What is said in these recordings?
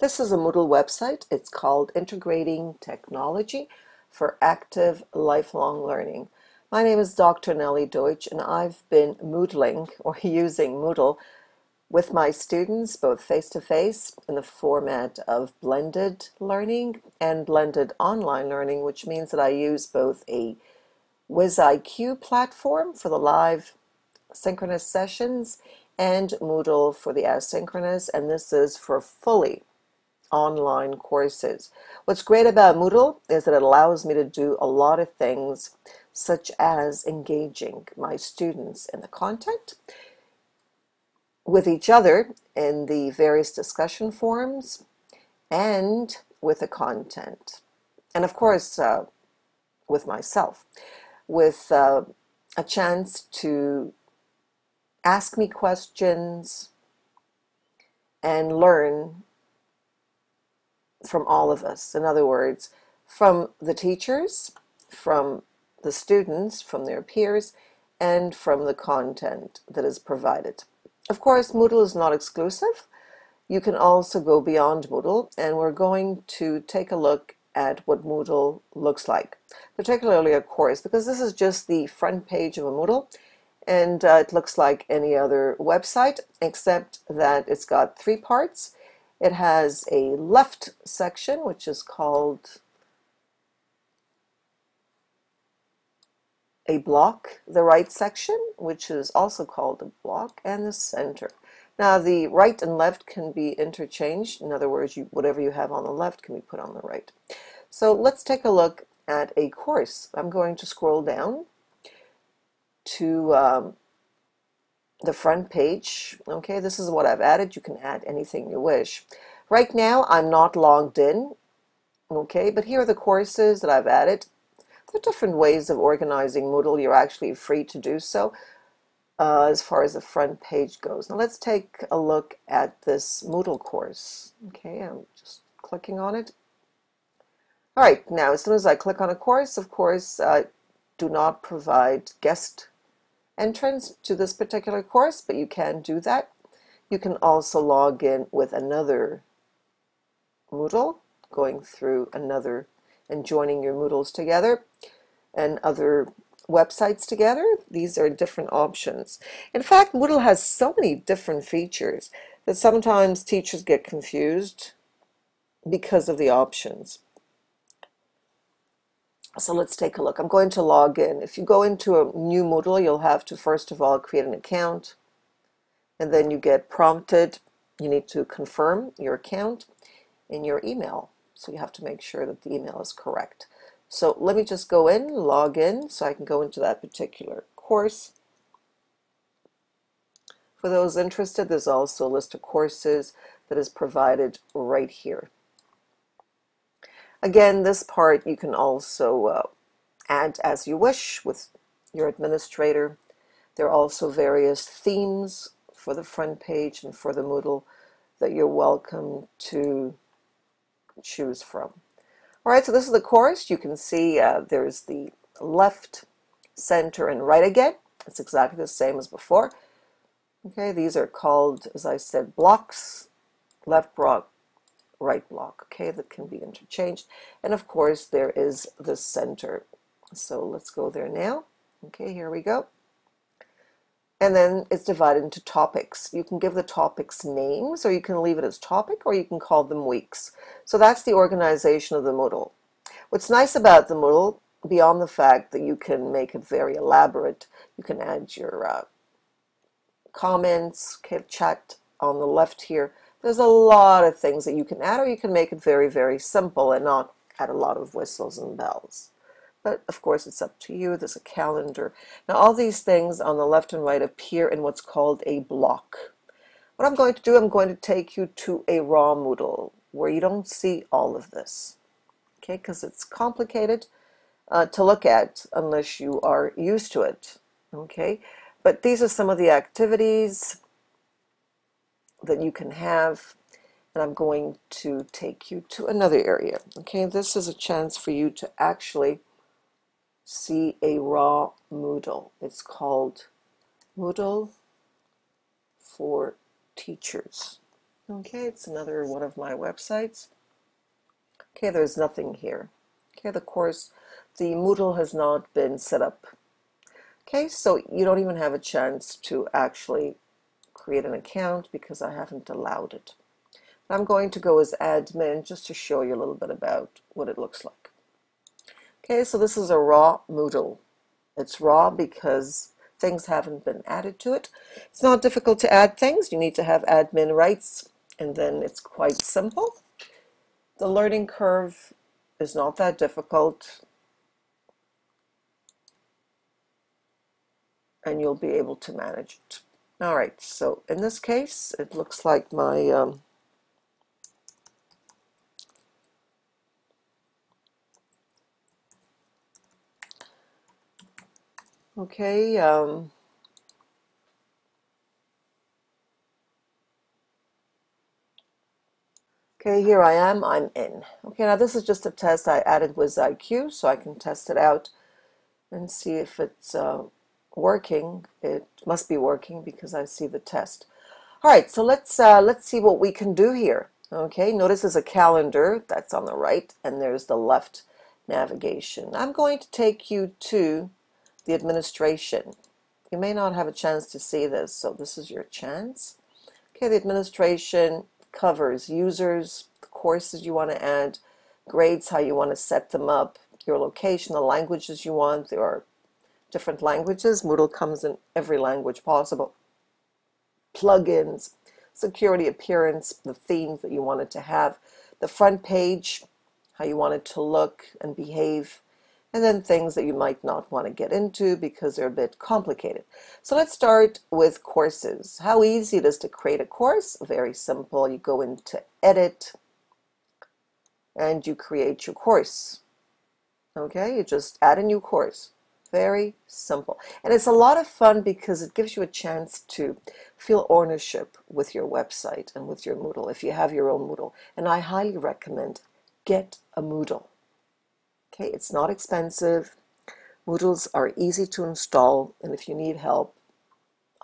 This is a Moodle website. It's called Integrating Technology for Active Lifelong Learning. My name is Dr. Nellie Deutsch, and I've been moodling or using Moodle with my students, both face-to-face in the format of blended learning and blended online learning, which means that I use both a WizIQ platform for the live synchronous sessions and Moodle for the asynchronous, and this is for fully online courses. What's great about Moodle is that it allows me to do a lot of things, such as engaging my students in the content, with each other in the various discussion forums, and with the content, and of course with myself, with a chance to ask me questions and learn from all of us. In other words, from the teachers, from the students, from their peers, and from the content that is provided. Of course, Moodle is not exclusive. You can also go beyond Moodle, and we're going to take a look at what Moodle looks like, particularly a course, because this is just the front page of a Moodle, and it looks like any other website, except that it's got three parts. It has a left section, which is called a block, the right section, which is also called a block, and the center. Now, the right and left can be interchanged. In other words, whatever you have on the left can be put on the right. So let's take a look at a course. I'm going to scroll down to the front page. Okay, this is what I've added. You can add anything you wish. Right now, I'm not logged in. Okay, but here are the courses that I've added. There are different ways of organizing Moodle. You're actually free to do so as far as the front page goes. Now let's take a look at this Moodle course. Okay, I'm just clicking on it. All right, now as soon as I click on a course, of course, do not provide guest entrance to this particular course, but you can do that. You can also log in with another Moodle, going through another and joining your Moodles together and other websites together. These are different options. In fact, Moodle has so many different features that sometimes teachers get confused because of the options. So let's take a look. I'm going to log in. If you go into a new Moodle, you'll have to first of all create an account, and then you get prompted. You need to confirm your account in your email. So you have to make sure that the email is correct. So let me just go in, log in, so I can go into that particular course. For those interested, there's also a list of courses that is provided right here. Again, this part you can also add as you wish with your administrator. There are also various themes for the front page and for the Moodle that you're welcome to choose from. All right, so this is the course. You can see there's the left, center, and right again. It's exactly the same as before. Okay, these are called, as I said, blocks, left block, right block. Okay, that can be interchanged. And of course, there is the center. So let's go there now. Okay, here we go. And then it's divided into topics. You can give the topics names, or you can leave it as topic, or you can call them weeks. So that's the organization of the Moodle. What's nice about the Moodle, beyond the fact that you can make it very elaborate, you can add your comments, chat on the left here. There's a lot of things that you can add, or you can make it very, very simple and not add a lot of whistles and bells. But of course, it's up to you. There's a calendar. Now, all these things on the left and right appear in what's called a block. What I'm going to do, I'm going to take you to a raw Moodle where you don't see all of this, okay? Because it's complicated to look at unless you are used to it, okay? But these are some of the activities that you can have. And I'm going to take you to another area, okay? This is a chance for you to actually see a raw Moodle. It's called Moodle for Teachers. Okay, it's another one of my websites. Okay, there's nothing here. Okay, the course, the Moodle has not been set up. Okay, so you don't even have a chance to actually create an account because I haven't allowed it. I'm going to go as admin just to show you a little bit about what it looks like. Okay, so this is a raw Moodle. It's raw because things haven't been added to it. It's not difficult to add things. You need to have admin rights, and then it's quite simple. The learning curve is not that difficult, and you'll be able to manage it. All right, so in this case, it looks like my okay, okay, here I am, I'm in. Okay, now this is just a test I added WizIQ, so I can test it out and see if it's working. It must be working because I see the test. All right, so let's see what we can do here. Okay, notice there's a calendar that's on the right, and there's the left navigation. I'm going to take you to the administration. You may not have a chance to see this, so this is your chance. Okay, the administration covers users, the courses you want to add, grades, how you want to set them up, your location, the languages you want. There are different languages. Moodle comes in every language possible. Plugins, security, appearance, the themes that you wanted to have, the front page, how you want it to look and behave, and then things that you might not want to get into because they're a bit complicated. So let's start with courses. How easy it is to create a course? Very simple. You go into edit and you create your course. Okay, you just add a new course. Very simple. And it's a lot of fun because it gives you a chance to feel ownership with your website and with your Moodle if you have your own Moodle. And I highly recommend get a Moodle. Okay, it's not expensive. Moodles are easy to install, and if you need help,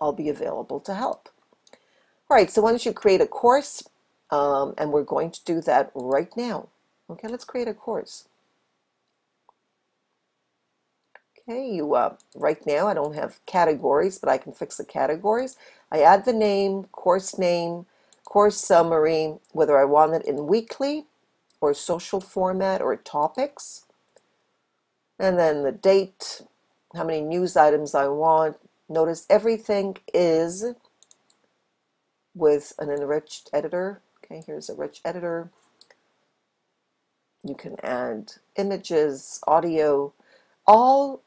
I'll be available to help. All right, so once you create a course, and we're going to do that right now. Okay, let's create a course. Okay, you right now I don't have categories, but I can fix the categories. I add the name, course summary, whether I want it in weekly or social format or topics. And then the date, how many news items I want. Notice everything is with an enriched editor. Okay, here's a rich editor. You can add images, audio, all,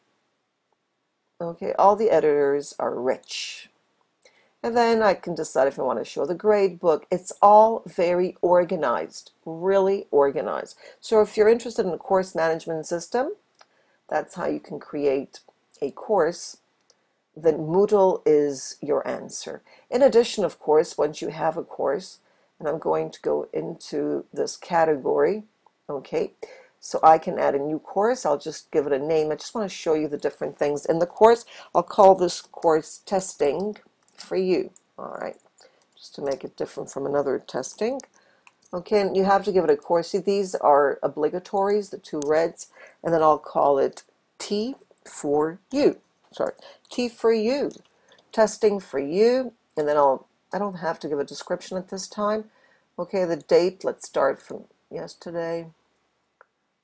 okay, all the editors are rich. And then I can decide if I want to show the grade book. It's all very organized, really organized. So if you're interested in a course management system, that's how you can create a course, then Moodle is your answer. In addition, of course, once you have a course, and I'm going to go into this category, okay, so I can add a new course. I'll just give it a name. I just want to show you the different things in the course. I'll call this course Testing for You, all right, just to make it different from another testing. Okay, and you have to give it a course. See, these are obligatories, the two reds, and then I'll call it T for You. Sorry, T for You, testing for you, and then I don't have to give a description at this time. Okay, the date, let's start from yesterday.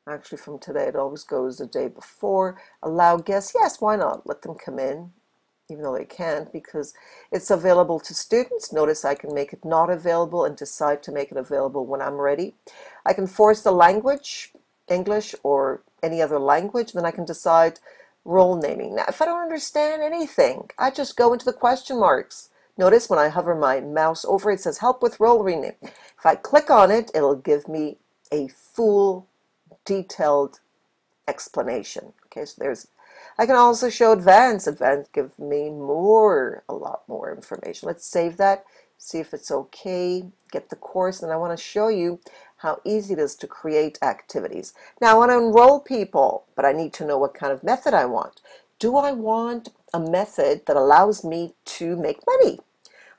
Actually, from today, it always goes the day before. Allow guests, yes, why not? Let them come in, even though they can't, because it's available to students. Notice I can make it not available and decide to make it available when I'm ready. I can force the language, English or any other language, and then I can decide role naming. Now, if I don't understand anything, I just go into the question marks. Notice when I hover my mouse over, it says help with role rename. If I click on it, it'll give me a full detailed explanation. Okay, so there's, I can also show advanced. Advanced gives me more, a lot more information. Let's save that, see if it's okay, get the course, and I want to show you how easy it is to create activities. Now I want to enroll people, but I need to know what kind of method I want. Do I want a method that allows me to make money?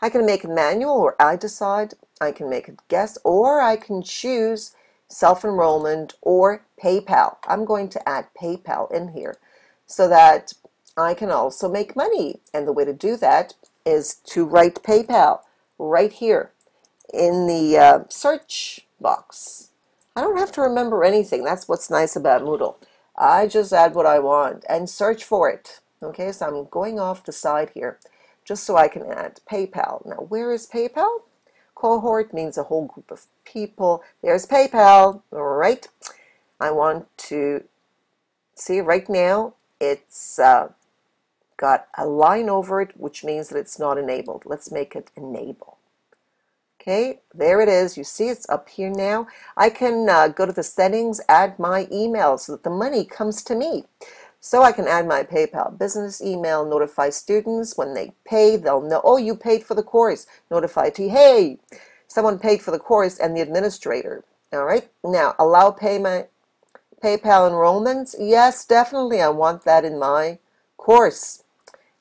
I can make it manual, or I decide I can make a guess, or I can choose self-enrollment or PayPal. I'm going to add PayPal in here so that I can also make money. And the way to do that is to write PayPal right here in the search box. I don't have to remember anything. That's what's nice about Moodle. I just add what I want and search for it. Okay, so I'm going off the side here just so I can add PayPal. Now, where is PayPal? Cohort means a whole group of people. There's PayPal. All right. I want to see right now it's got a line over it, which means that it's not enabled. Let's make it enable. Okay, there it is. You see it's up here now. I can go to the settings, add my email so that the money comes to me. So I can add my PayPal business email, notify students when they pay, they'll know, oh, you paid for the course. Notify T, hey, someone paid for the course and the administrator. All right, now allow payment, PayPal enrollments. Yes, definitely, I want that in my course.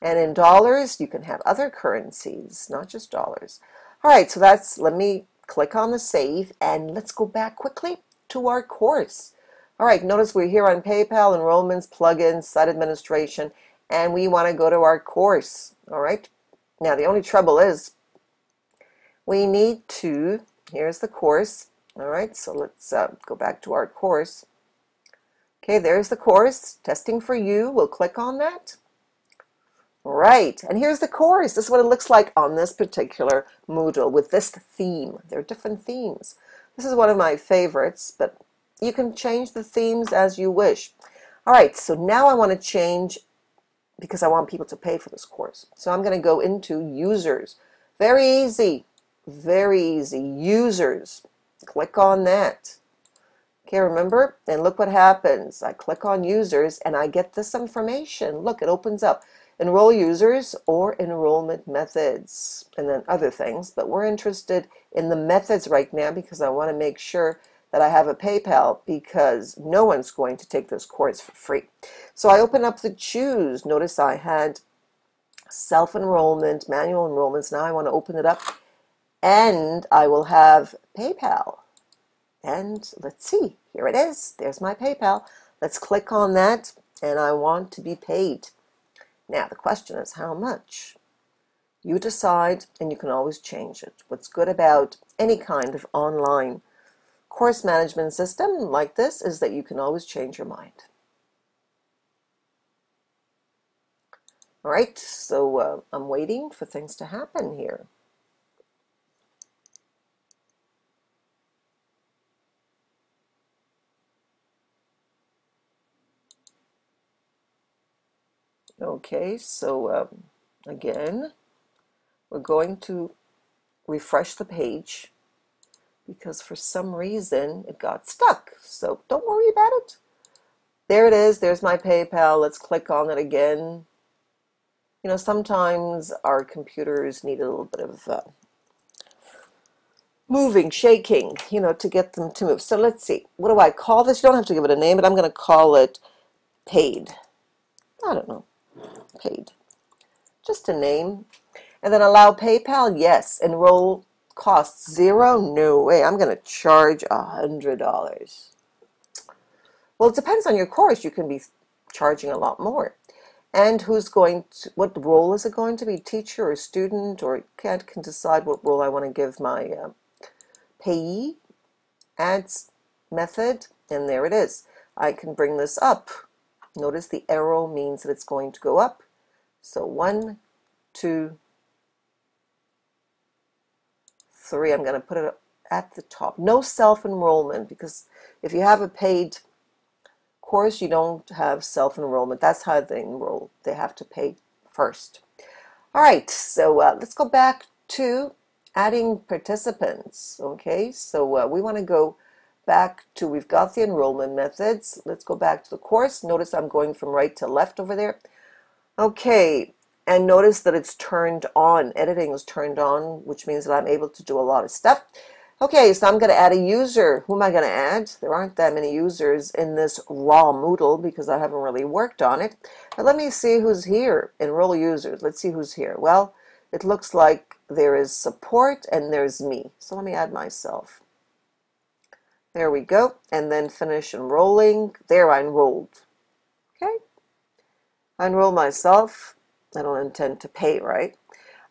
And in dollars, you can have other currencies, not just dollars. All right, so that's, let me click on the save and let's go back quickly to our course. All right, notice we're here on PayPal, enrollments, plugins, site administration, and we want to go to our course. All right, now the only trouble is we need to, here's the course. All right, so let's go back to our course. Okay, there's the course, testing for you. We'll click on that. Right, and here's the course. This is what it looks like on this particular Moodle with this theme. There are different themes. This is one of my favorites, but you can change the themes as you wish. All right, so now I want to change because I want people to pay for this course. So I'm going to go into users. Very easy, very easy. Users. Click on that. Okay, remember? And look what happens. I click on users and I get this information. Look, it opens up. Enroll users or enrollment methods and then other things, but we're interested in the methods right now because I want to make sure that I have a PayPal because no one's going to take this course for free. So I open up the choose. Notice I had self-enrollment, manual enrollments. Now I want to open it up and I will have PayPal. And let's see, here it is. There's my PayPal. Let's click on that and I want to be paid. Now, the question is how much? You decide, and you can always change it. What's good about any kind of online course management system like this is that you can always change your mind. All right, so I'm waiting for things to happen here. Okay, so again, we're going to refresh the page because for some reason it got stuck. So don't worry about it. There it is. There's my PayPal. Let's click on it again. You know, sometimes our computers need a little bit of moving, shaking, you know, to get them to move. So let's see. What do I call this? You don't have to give it a name, but I'm going to call it Paid. I don't know. Paid, just a name, and then allow PayPal. Yes, enroll costs $0. No way. I'm going to charge $100. Well, it depends on your course. You can be charging a lot more. And who's going to, what role is it going to be? Teacher or student, or can decide what role I want to give my payee. Ads method, and there it is. I can bring this up. Notice the arrow means that it's going to go up. So 1, 2, 3. I'm going to put it at the top. No self-enrollment, because if you have a paid course, you don't have self-enrollment. That's how they enroll. They have to pay first. All right, so let's go back to adding participants. Okay, so we want to go back to, we've got the enrollment methods. Let's go back to the course. Notice I'm going from right to left over there. Okay, and notice that it's turned on. Editing is turned on, which means that I'm able to do a lot of stuff. Okay, so I'm going to add a user. Who am I going to add? There aren't that many users in this raw Moodle because I haven't really worked on it. But let me see who's here. Enroll users. Let's see who's here. Well, it looks like there is support, and there's me. So let me add myself. There we go. And then finish enrolling. There, I enrolled. Okay. I enroll myself. I don't intend to pay, right?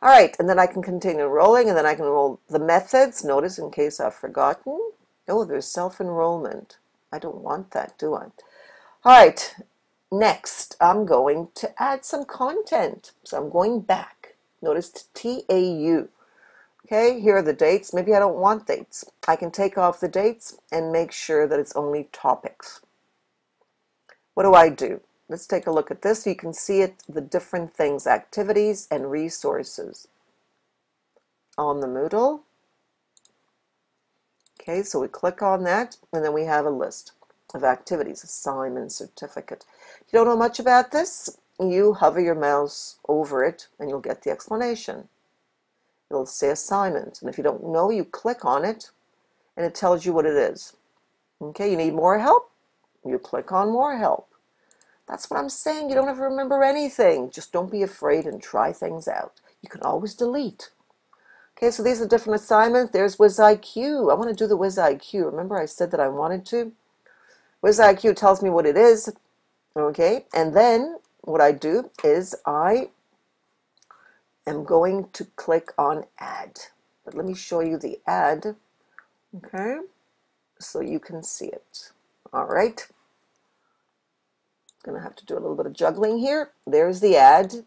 All right, and then I can continue enrolling, and then I can enroll the methods. Notice, in case I've forgotten, oh, there's self-enrollment. I don't want that, do I? All right, next, I'm going to add some content. So I'm going back. Notice TAU. Okay, here are the dates. Maybe I don't want dates. I can take off the dates and make sure that it's only topics. What do I do? Let's take a look at this. You can see it, the different things, activities and resources on the Moodle. Okay, so we click on that, and then we have a list of activities, assignment, certificate. If you don't know much about this, you hover your mouse over it, and you'll get the explanation. It'll say assignment, and if you don't know, you click on it, and it tells you what it is. Okay, you need more help? You click on more help. That's what I'm saying. You don't have to remember anything. Just don't be afraid and try things out. You can always delete. Okay, so these are different assignments. There's WizIQ. I want to do the WizIQ. Remember I said that I wanted to? WizIQ tells me what it is. Okay, and then what I do is I am going to click on Add. But let me show you the Add. Okay, so you can see it. All right. Going to have to do a little bit of juggling here. There's the ad.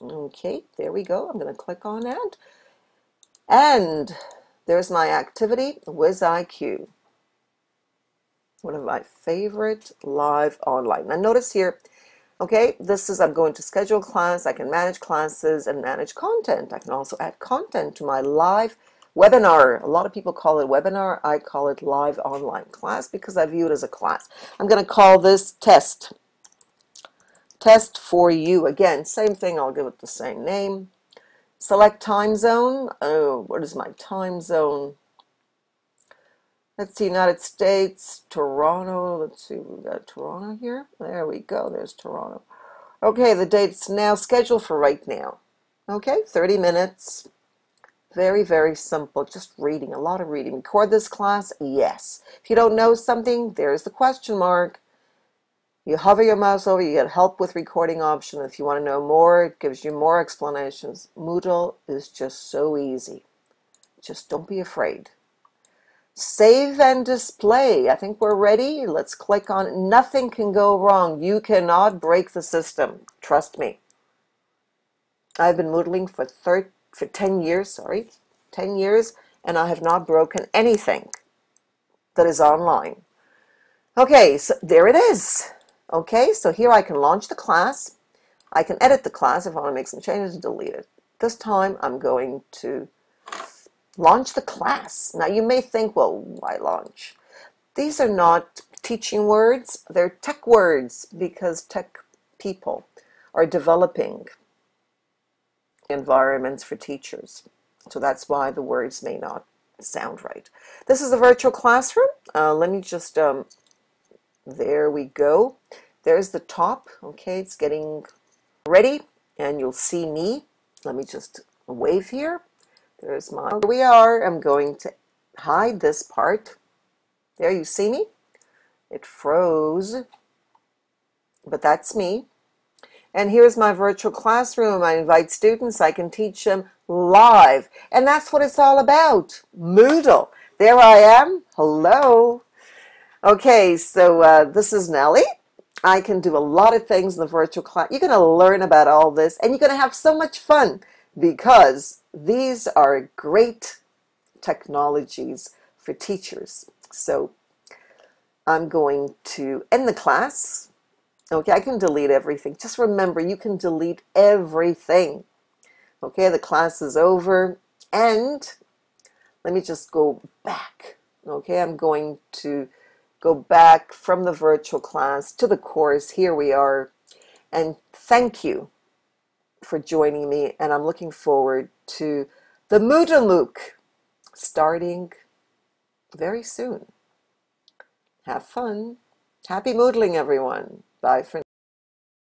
Okay, there we go. I'm going to click on add. And there's my activity, WizIQ. One of my favorite live online. Now notice here, okay, this is, I'm going to schedule class. I can manage classes and manage content. I can also add content to my live webinar. A lot of people call it webinar. I call it live online class because I view it as a class. I'm going to call this test. Test for you. Again, same thing. I'll give it the same name. Select time zone. Oh, what is my time zone? Let's see, United States, Toronto. Let's see, we got Toronto here. There we go. There's Toronto. Okay, the date's now scheduled for right now. Okay, 30 minutes. Very, very simple. Just reading, a lot of reading. Record this class? Yes. If you don't know something, there's the question mark. You hover your mouse over, you get help with recording option. If you want to know more, it gives you more explanations. Moodle is just so easy. Just don't be afraid. Save and display. I think we're ready. Let's click on it. Nothing can go wrong. You cannot break the system. Trust me. I've been Moodling for 10 years, sorry, 10 years, and I have not broken anything that is online. Okay, so there it is. Okay, so here I can launch the class. I can edit the class if I want to make some changes, delete it. This time I'm going to launch the class. Now you may think, well, why launch? These are not teaching words, they're tech words because tech people are developing environments for teachers. So that's why the words may not sound right. This is a virtual classroom. Let me just, there we go. There's the top. Okay, it's getting ready and you'll see me. Let me just wave here. There's my, here we are. I'm going to hide this part. There, you see me? It froze, but that's me. And here's my virtual classroom. I invite students. I can teach them live. And that's what it's all about. Moodle. There I am. Hello. Okay, so this is Nellie. I can do a lot of things in the virtual class. You're going to learn about all this. And you're going to have so much fun because these are great technologies for teachers. So I'm going to end the class. Okay, I can delete everything. Just remember, you can delete everything. Okay, the class is over. And let me just go back. Okay, I'm going to go back from the virtual class to the course. Here we are. And thank you for joining me. And I'm looking forward to the Moodle MOOC starting very soon. Have fun. Happy Moodling, everyone. Bye for now.